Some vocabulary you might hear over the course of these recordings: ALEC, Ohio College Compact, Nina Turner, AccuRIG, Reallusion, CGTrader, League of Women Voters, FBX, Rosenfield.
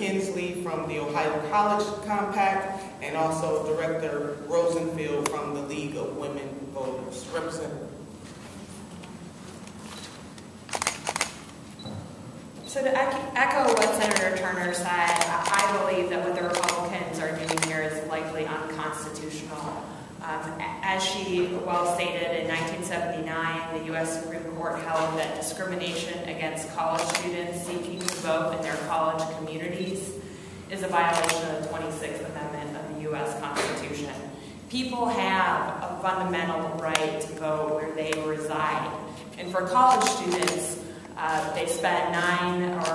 Kinsley from the Ohio College Compact, and also Director Rosenfield from the League of Women Voters. Representative. So to echo what Senator Turner said, I believe that what the Republicans are doing here is likely unconstitutional. As she well stated, in 1979, the U.S. Supreme Court held that discrimination against college students seeking to vote in their college communities is a violation of the 26th Amendment of the U.S. Constitution. People have a fundamental right to vote where they reside. And for college students, they spend 9 or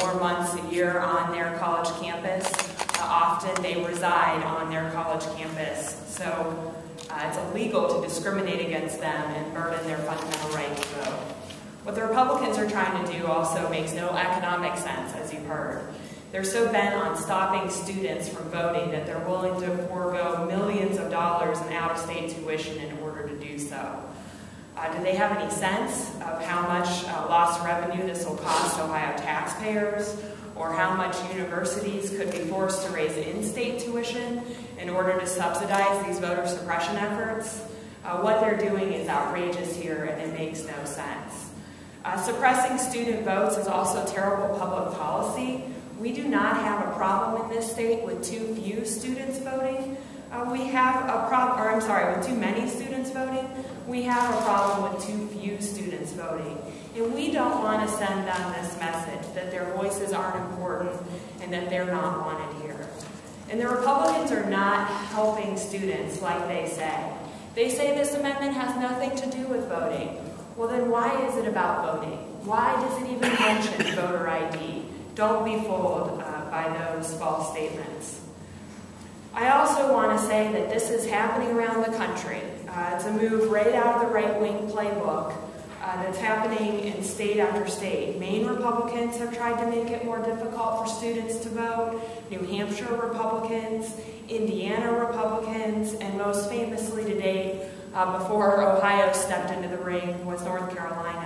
more months a year on their college campus. Often they reside on their college campus. So it's illegal to discriminate against them and burden their fundamental right to vote. What the Republicans are trying to do also makes no economic sense, as you've heard. They're so bent on stopping students from voting that they're willing to forego millions of dollars in out-of-state tuition in order to do so. Do they have any sense of how much lost revenue this will cost Ohio taxpayers, or how much universities could be forced to raise in-state tuition in order to subsidize these voter suppression efforts? What they're doing is outrageous here, and it makes no sense. Suppressing student votes is also terrible public policy. We do not have a problem in this state with too few students voting. We have a problem, or I'm sorry, with too many students voting. We have a problem with too few students voting. And we don't want to send them this message that their voices aren't important and that they're not wanted here. And the Republicans are not helping students like they say. They say this amendment has nothing to do with voting. Well, then why is it about voting? Why does it even mention voter ID? Don't be fooled by those false statements. I also want to say that this is happening around the country. It's a move right out of the right-wing playbook that's happening in state after state. Maine Republicans have tried to make it more difficult for students to vote, New Hampshire Republicans, Indiana Republicans, and most famously today, before Ohio stepped into the ring, was North Carolina.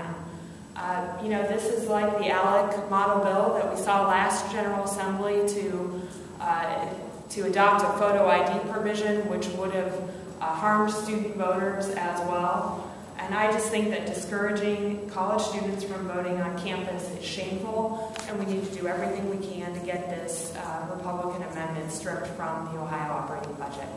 You know, this is like the ALEC model bill that we saw last General Assembly to adopt a photo ID provision, which would have harmed student voters as well. And I just think that discouraging college students from voting on campus is shameful, and we need to do everything we can to get this Republican amendment stripped from the Ohio operating budget.